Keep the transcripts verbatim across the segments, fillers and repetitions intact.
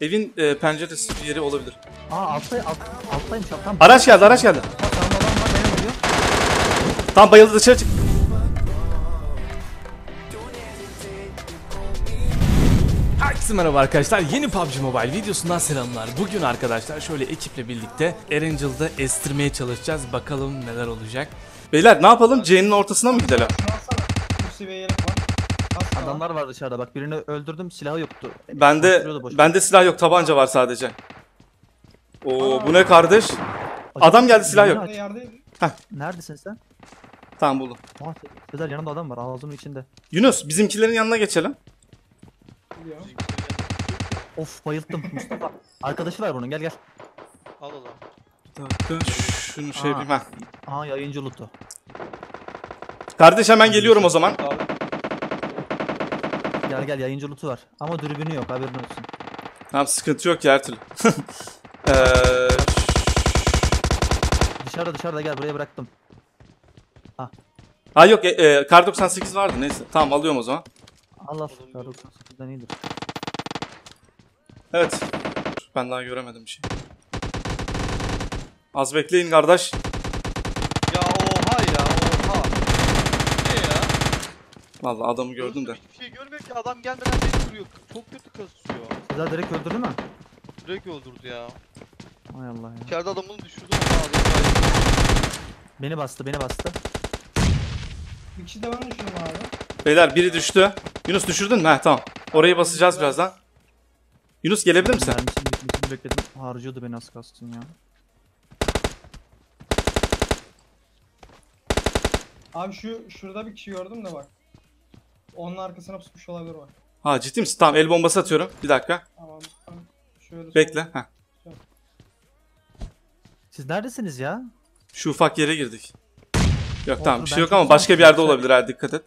Evin e, penceresi bir yeri olabilir. Aa alttayım, alttayım şu an. Tam araç geldi, araç geldi. Tam bayıldı, dışarı çık. Herkese merhaba arkadaşlar, yeni P U B G Mobile videosundan selamlar. Bugün arkadaşlar şöyle ekiple birlikte Erangel'da estirmeye çalışacağız. Bakalım neler olacak. Beyler ne yapalım, C'nin ortasına mı gidelim? Adamlar var dışarıda, bak birini öldürdüm, silahı yoktu. Bende bende silah yok, tabanca var sadece. Oo, bu ne kardeş? Adam geldi, silah yok. Heh. Neredesin sen? Tamam, buldum. Güzel, yanında adam var ağzımın içinde. Yunus, bizimkilerin yanına geçelim. Of, bayıldım Mustafa. Arkadaşı var bunun, gel gel. Al al al. Şunu şey bilmem. Aha, yayıncı lutu. Kardeş hemen geliyorum o zaman. Gel gel, yayıncı lutu var ama dürbünü yok, haberin olsun. Tamam, sıkıntı yok ya her türlü. ee... Dışarıda dışarıda, gel buraya bıraktım. Ha, ha yok, e, e, Kardosan sekiz vardı, neyse tamam alıyorum o zaman. Allah, Kardosan sekizden iyidir. Evet, ben daha göremedim bir şey. Az bekleyin kardeş. Ya oha ya oha. Ne ya? Vallahi adamı gördüm de. Hiçbir şey görmüyor ki, adam gelmeden beni vuruyor. Çok kötü kasıyor. Sizler direkt öldürdü mü? Direkt öldürdü ya. Ay Allah ya. İçeride adamını düşürdü. Beni bastı, beni bastı. İkisi de ben düşürdüm abi. Beyler biri düştü. Yunus düşürdün mü? Heh tamam. Orayı basacağız ben birazdan. Yunus gelebilir misin? Ben bekledim. Harcıyordu beni az kastın ya. Abi şu şurada bir kişi gördüm de bak. Onun arkasına pusmuş olabilir bak. Ha ciddi misin? Tamam, el bombası atıyorum. Bir dakika. Tamam. Tamam. Şöyle bekle. Heh. Siz neredesiniz ya? Şu ufak yere girdik. Yok olur, tamam bir şey yok ama başka bir yerde olabilir, ha dikkat et.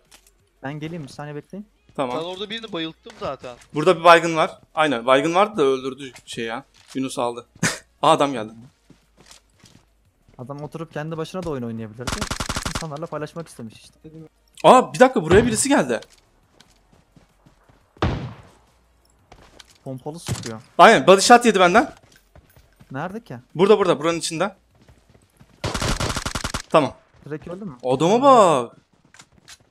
Ben geleyim, bir saniye bekleyin. Tamam. Ben orada birini bayılttım zaten. Burada bir baygın var. Aynen, baygın vardı da öldürdü şey ya. Yunus aldı. Aa, adam geldi. Adam oturup kendi başına da oyun oynayabilir. İnsanlarla paylaşmak istemiş işte. Aa bir dakika, buraya birisi geldi. Pompalı sıkıyor. Aynen, body shot yedi benden. Nerede ki? Burada burada, buranın içinde. Tamam. Direkt öldü mü? Adama bak.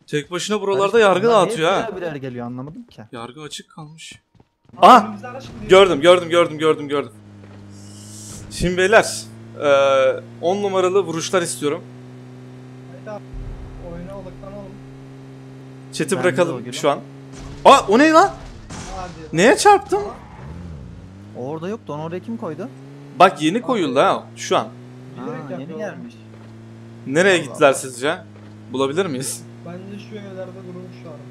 Tek başına buralarda ben yargı dağıtıyor ha. Abiler geliyor, anlamadım ki. Yargı açık kalmış. Aha! Gördüm gördüm gördüm gördüm gördüm. Şimdi beyler on numaralı vuruşlar istiyorum. Oyuna odaklanalım. Chat'i bırakalım şu an. Aa o ne lan? Neye çarptım? Orada yoktu, onu oraya kim koydu? Bak yeni koyuldu ha şu an. Aa, yeni gelmiş. Nereye Allah gittiler Allah. Sizce? Bulabilir miyiz? Bence şu evlerde durmuş abi.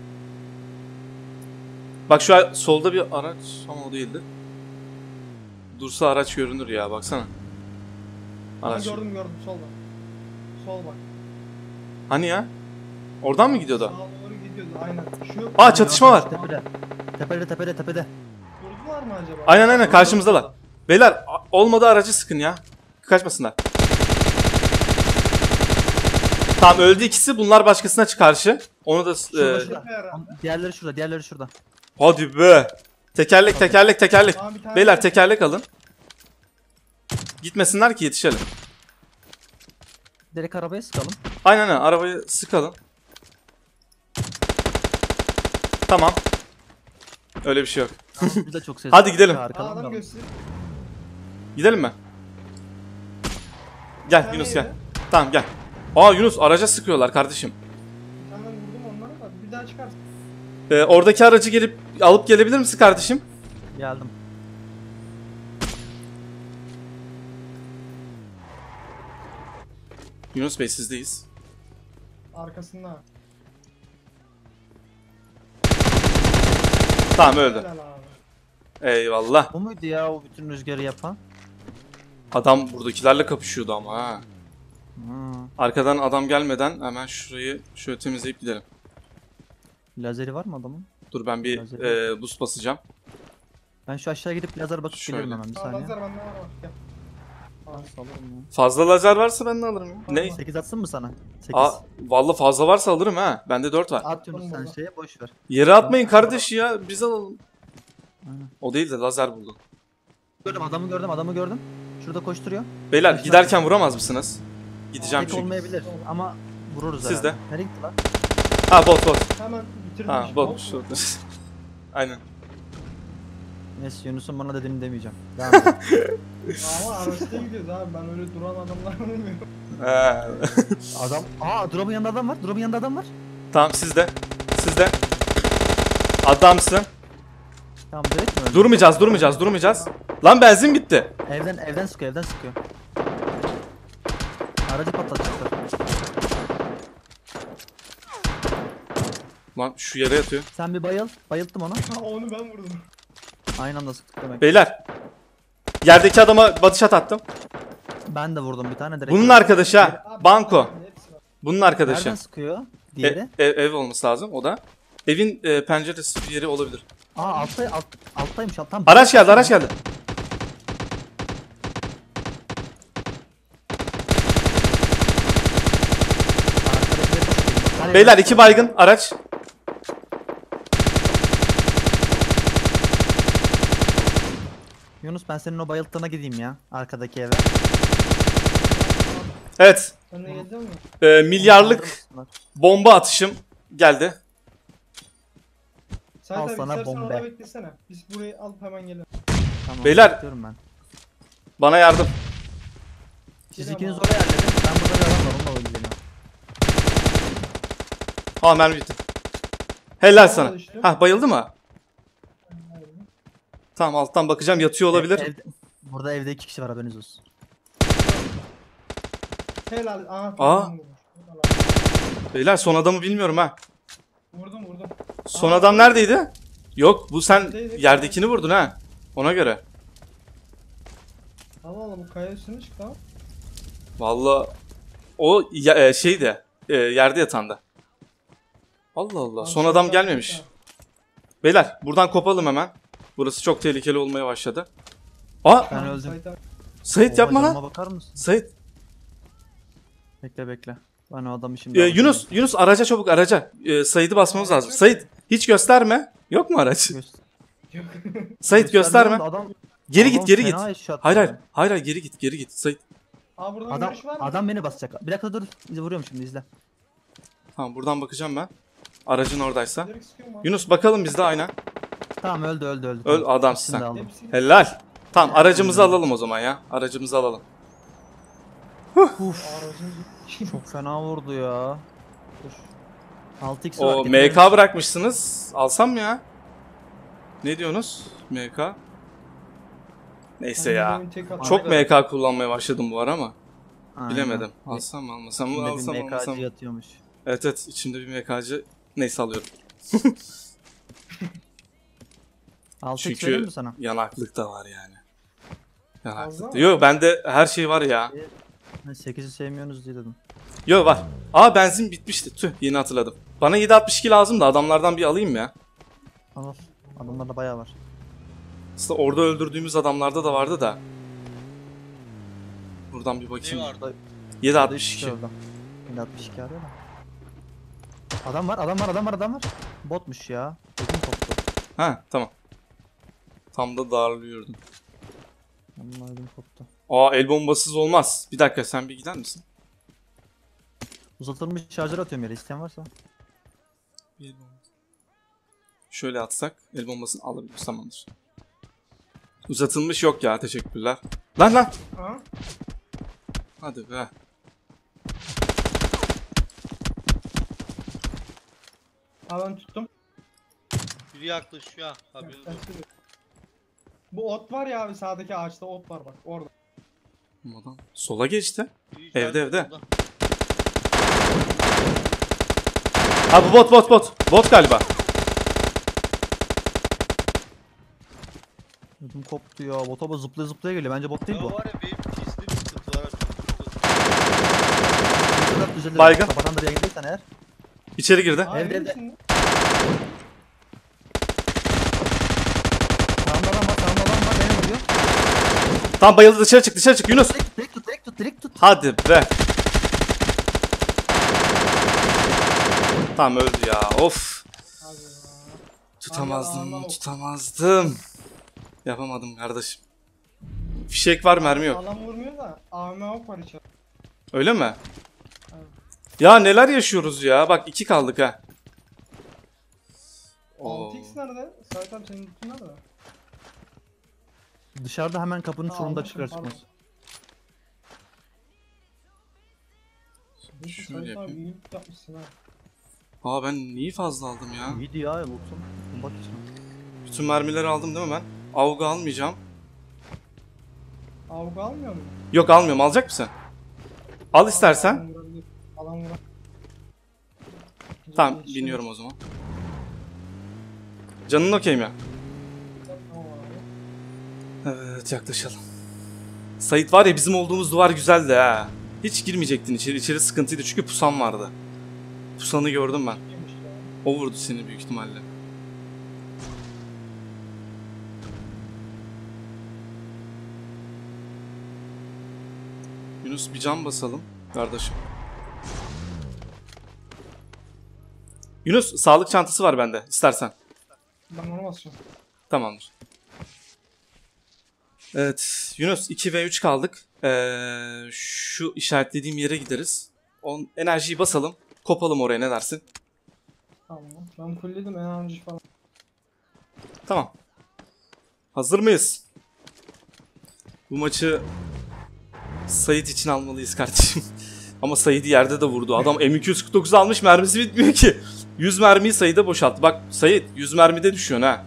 Bak şu an solda bir araç ama o değildi. Dursa araç görünür ya, baksana. Araç. Ben gördüm gördüm solda. Sol bak. Hani ya? Oradan mı gidiyordu? Sağa doğru gidiyordu aynen. Şu aa çatışma var. Tepede. Tepede tepede tepede. Vurdular mı acaba? Aynen aynen, karşımızdalar. Beyler olmadı aracı sıkın ya. Kaçmasınlar. Tamam öldü ikisi, bunlar başkasına karşı. Onu da şurada, e... şurada. Diğerleri şurada, diğerleri şurada. Hadi be. Tekerlek tekerlek tekerlek. Tamam, beyler tekerlek alın. Gitmesinler ki yetişelim. Direkt arabaya sıkalım. Aynen aynen, arabayı sıkalım. Tamam. Öyle bir şey yok. Tamam, hadi gidelim. Aa, gidelim mi? Gel ben Yunus gel. Yedim. Tamam gel. Aa Yunus, araca sıkıyorlar kardeşim. Bir tane vurdum onlara da, bir daha çıkarsın. Ee, oradaki aracı gelip alıp gelebilir misin kardeşim? Geldim. Yunus Bey sizdeyiz. Arkasında. Tamam öldü. Eyvallah. Bu muydu ya o bütün rüzgarı yapan? Adam buradakilerle kapışıyordu ama ha. Hmm. Arkadan adam gelmeden hemen şurayı şöyle temizleyip gidelim. Lazeri var mı adamın? Dur ben bir e, boost basacağım. Ben şu aşağı gidip lazer bakıp gelirim hemen, bir saniye. Lazer bende var, gel. Fazla lazer varsa ben de alırım ya. Ne? sekiz atsın mı sana? sekiz. Aa, vallahi fazla varsa alırım ha. Bende dört var. At Yunus sen şeye, boş ver. Yere atmayın kardeş ya, biz alalım. Aynen. O değil de lazer buldum. Gördüm adamı gördüm adamı gördüm. Şurada koşturuyor. Beyler Aşağı giderken var. Vuramaz mısınız? Gideceğim çünkü. Olmayabilir ama vururuz herhalde. Siz de. Nereye gitti lan? Ha bot bot. Hemen bitirdim. Ha bot bot. Aynen. Neyse Yunus'un bana dediğini demeyeceğim. Devam edelim. Ama araçta gidiyoruz abi, ben öyle duran adamlar bilmiyorum. Adam, aa drop'un yanında adam var, drop'un yanında adam var. Tamam sizde, sizde. Adamsın. Tamam direkt mi öldü? Durmayacağız, durmayacağız, durmayacağız. Lan benzin bitti. Evden, evden sıkıyor, evden sıkıyor. Aracı patlatacaklar. Lan şu yere yatıyor. Sen bir bayıl, bayılttım onu. Onu ben vurdum. Aynı anda sıktık demek. Beyler. Yerdeki adama batış at attım. Ben de vurdum bir tane direkt. Bunun arkadaşı ha. Banko. Bunun arkadaşı. Nereden sıkıyor? Diğeri. E, ev, ev olması lazım o da. Evin e, penceresi bir yeri olabilir. Aa altta, alt, alttaymış. Alttan. Araç geldi, araç geldi. Beyler iki baygın araç. Yunus ben senin o bayılttığına gideyim ya, arkadaki eve. Evet. Ee, milyarlık bomba atışım geldi. Al sana bomba. Biz burayı alıp hemen gelelim. Tamam, beyler. Ben. Bana yardım. Siz ikiniz oraya yerledin. Ben burada bir adam var, onunla oynayacağım. Aa mermi bitti. Helal sana. Hah bayıldı mı? Tamam alttan bakacağım, yatıyor olabilir. Ev, evde, burada evde iki kişi var, haberiniz olsun. Helal. Aha, aa. Beyler son adamı bilmiyorum ha. Vurdum vurdum. Son aa, adam neredeydi? Yok bu sen Neredeydi? yerdekini vurdun ha. Ona göre. Allah Allah bu kaya üstüne çıktı ha. Valla o ya, şeydi e, yerde yatanda. Allah Allah son adam gelmemiş. Beyler buradan kopalım hemen. Burası çok tehlikeli olmaya başladı. Aa! Ben öldüm. Sait yapma lan. Sait. Bekle bekle. Ben o adamı şimdi... Ee, Yunus, Yunus araca çabuk araca. Ee, Sait'i basmamız lazım. Sait hiç gösterme. Yok mu araç? Yok. Sait gösterme. Adam, geri adam git geri git. Hayır hayır. Hayır hayır geri git geri git. Sait. Aa, buradan adam, görüş var mı? Adam beni basacak. Bir dakika dur. Vuruyorum şimdi izle. Tamam buradan bakacağım ben. Aracın oradaysa. Yunus bakalım biz de aynen. Tamam öldü öldü öldü. Öl adamsın sen. Helal. Tamam aracımızı alalım o zaman ya. Aracımızı alalım. Uf. Çok fena vurdu ya. altı x o M K bırakmışsınız. Alsam mı ya? Ne diyorsunuz? M K. Neyse ya. Çok M K kullanmaya başladım bu ara ama. Aynen. Bilemedim. Alsam mı almasam mı alsam mı almasam mı? Evet evet içimde bir M K'cı. Neyse alıyorum. altı x vereyim mi sana? Çünkü yanaklık da var yani. Yanaklık da. Yo bende her şey var ya. sekizi sevmiyorsunuz diye dedim. Yo var. Aa benzin bitmişti. Tüh yeni hatırladım. Bana yedi altmış iki lazım da adamlardan bir alayım ya. Al. Adamlarda bayağı var. Aslında orada öldürdüğümüz adamlarda da vardı da. Buradan bir bakayım. yedi altmış iki. yedi altmış iki arıyor da. Adam var adam var adam var adam var. Botmuş ya. Ha tamam. Tam da darlıyordum. Anladım koptu. Aa el bombasız olmaz. Bir dakika sen bir gider misin? Uzatılmış şarjör atıyorum yere isteyen varsa. Bir bomba. Şöyle atsak el bombasını alabiliriz tamamdır. Uzatılmış yok ya teşekkürler. Lan lan. Ha? Hadi be. Alan tuttum. Biri yaklaşıyor ha. Haberin olsun. Bu ot var ya abi sağdaki ağaçta ot var bak orada. Adam sola geçti. İyi, evde evde. Solda. Abi bot bot bot. Bot galiba. Ödüm koptu ya. Bota zıplaya zıplaya geliyor. Bence bot değil ya bu. Var ya benim pisli bir zıplar. Baygın. Kapatandır yayındaysan eğer. İçeri girdi. Aa, evde evde. Şimdi. Tam bayıldı dışarı çık dışarı çık Yunus. Direkt, direkt tut direkt tut direkt tut. Hadi be. Tam öldü ya of. Hadi ya. Tutamazdım Allah Allah. tutamazdım. Yapamadım kardeşim. Fişek var, mermi yok. Adam vurmuyor da A M O var içeride. Öyle mi? Evet. Ya neler yaşıyoruz ya. Bak iki kaldık ha. altı x nerede? Serkan senin gittin nerede? Dışarıda hemen kapının ha, sonunda çıkar çıkmaz. Şöyle yapayım. Aa ben niye fazla aldım ya? İyiydi ya ya. Bütün mermileri aldım değil mi ben? Avga almayacağım. Avga almıyor mu? Yok almıyorum. Alacak mısın? Al istersen. Alan vuran. Tamam biniyorum o zaman. Canın okey mi? Evet yaklaşalım. Sait var ya bizim olduğumuz duvar güzeldi ha. Hiç girmeyecektin içeri. İçeri sıkıntıydı çünkü pusan vardı. Pusanı gördüm ben. O vurdu seni büyük ihtimalle. Yunus bir can basalım kardeşim. Yunus sağlık çantası var bende istersen. Ben onu basacağım. Tamamdır. Evet Yunus iki ve üç kaldık. Ee, şu işaretlediğim yere gideriz. On, enerjiyi basalım. Kopalım oraya ne dersin? Tamam. Ben kulledim enerji falan. Tamam. Hazır mıyız? Bu maçı Sait için almalıyız kardeşim. Ama Sait'i yerde de vurdu. Adam M iki yüz kırk dokuz almış, mermisi bitmiyor ki. yüz mermiyi Sait'e boşalttı. Bak Sait yüz mermide düşüyorsun ha.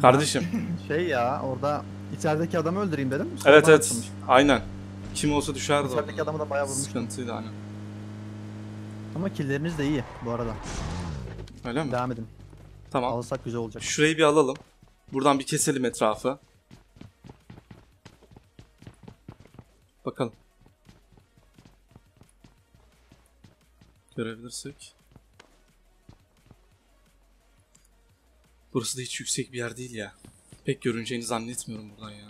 Kardeşim. Şey ya orada içerideki adamı öldüreyim dedim. Sonra evet evet. Atılmış. Aynen. Kim olsa düşerdi. İçerideki adamı da bayağı vurmuş. Sıkıntıydı aynen. Ama killeriniz de iyi bu arada. Öyle mi? Devam edin. Tamam. Alsak güzel olacak. Şurayı bir alalım. Buradan bir keselim etrafı. Bakalım. Görebilirsek. Burası da hiç yüksek bir yer değil ya. Pek görüneceğini zannetmiyorum buradan ya.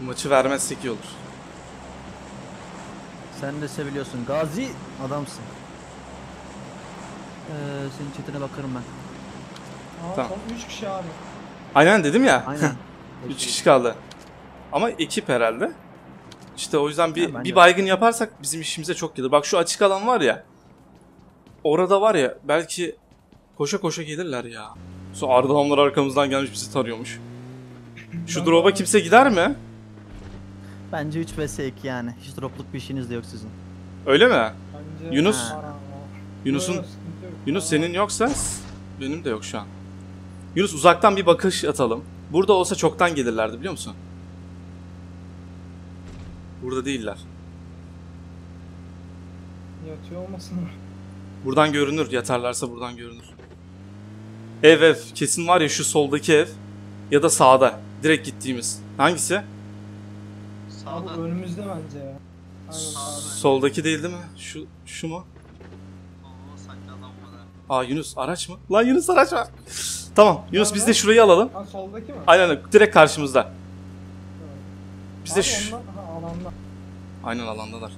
Bu maçı vermezsek iyi olur. Sen de seviliyorsun. Gazi adamsın. Ee, senin chatine bakarım ben. Aa, tamam. üç kişi abi. Aynen dedim ya. Aynen. üç kişi kaldı. Ama ekip herhalde. İşte o yüzden bir, ha, bir baygın yaparsak bizim işimize çok gelir. Bak şu açık alan var ya. Orada var ya belki koşa koşa gelirler ya. Şu Ardahanlar arkamızdan gelmiş bizi tarıyormuş. Şu drop'a kimse gider mi? Bence üç vs iki yani. Hiç dropluk bir işiniz de yok sizin. Öyle mi? Bence Yunus. Yunus'un Yunus senin yoksa benim de yok şu an. Yunus uzaktan bir bakış atalım. Burada olsa çoktan gelirlerdi biliyor musun? Burada değiller. Yatıyor olmasın. Buradan görünür. Yatarlarsa buradan görünür. Ev ev. Kesin var ya şu soldaki ev. Ya da sağda. Direkt gittiğimiz. Hangisi? Sağda. Abi, önümüzde bence ya. Aynen. Soldaki değil değil mi? Şu, şu mu? Oo, saklanma bana. Aa Yunus araç mı? Lan Yunus araç var. Tamam Yunus biz de şurayı alalım. Ha, soldaki mi? Aynen direkt karşımızda. Biz de şu... Onlar, ha, alanda. Aynen alandalar.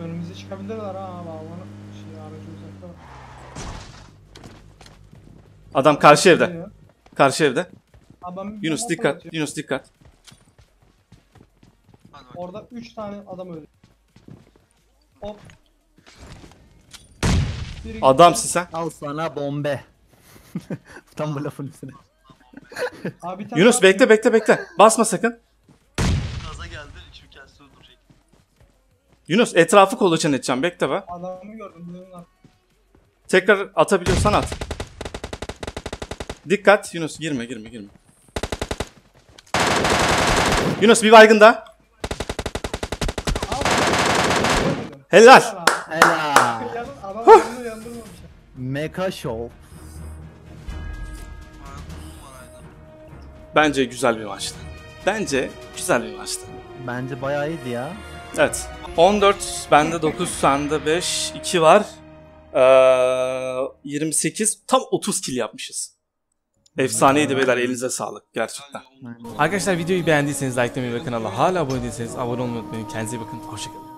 Önümüze çıkabilirler ha. Alanı, şey, aracı uzakta var. Adam karşı evde. Geliyor. Karşı evde. Adam, Yunus dikkat. Atıyor. Yunus dikkat. Orada üç tane adam öldü. Hop. Adamsın sen. Al sana bombe. Tam bu lafın üstüne. Abi, Yunus bekle abi. bekle bekle. Basma sakın. Gaza geldi. Çünkü kendisi öldürecek. Yunus etrafı kolaçan edeceğim. Bekle be. Adamı gördüm. Tekrar atabiliyorsan at. Dikkat Yunus girme girme girme. Yunus bir baygın daha. Helal. Helal. Mega show. Bence güzel bir maçtı. Bence güzel bir maçtı. Bence bayağı iyiydi ya. Evet. on dört bende dokuz sende beş iki var. Ee, yirmi sekiz tam otuz kill yapmışız. Efsaneydi beyler, elinize sağlık gerçekten. Arkadaşlar videoyu beğendiyseniz likelamayı ve kanala hala abone değilseniz abone olmayı unutmayın. Kendinize iyi bakın, hoşçakalın.